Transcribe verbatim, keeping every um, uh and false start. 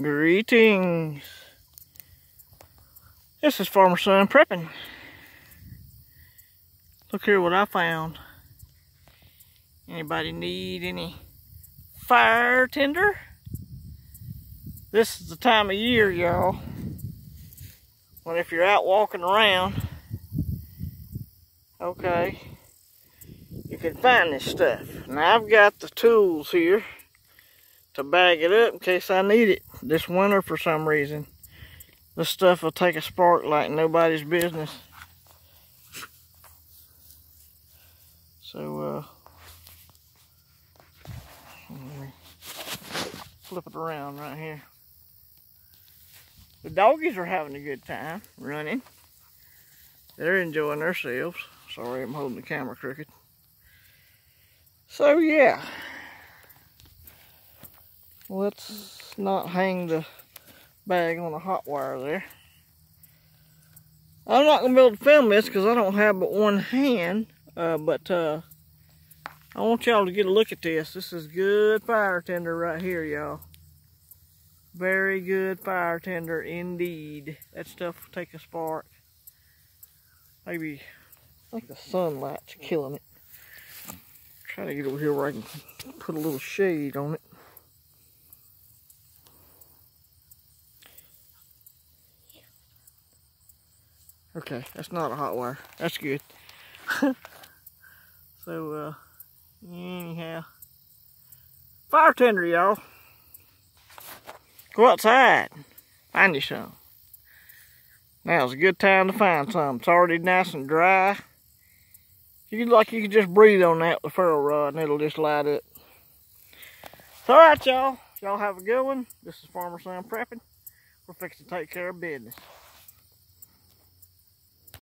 Greetings. This is Farmer Son prepping. Look here what I found. Anybody need any fire tinder? This is the time of year, y'all, when if you're out walking around, okay, you can find this stuff. Now I've got the tools here to bag it up in case I need it this winter for some reason. This stuff will take a spark like nobody's business. So, uh, let me flip it around right here. The doggies are having a good time running. They're enjoying themselves. Sorry, I'm holding the camera crooked. So, yeah. Let's not hang the bag on the hot wire there. I'm not going to be able to film this because I don't have but one hand. Uh, but uh, I want y'all to get a look at this. This is good fire tinder right here, y'all. Very good fire tinder indeed. That stuff will take a spark. Maybe, I think the sunlight's killing it. I'm trying to get over here where I can put a little shade on it. Okay, that's not a hot wire. That's good. So, uh, anyhow. Fire tinder, y'all. Go outside. Find you some. Now's a good time to find some. It's already nice and dry. You like you can just breathe on that with a ferro rod and it'll just light up. It's alright, y'all. Y'all have a good one. This is Farmer Sam prepping. We're fixing to take care of business.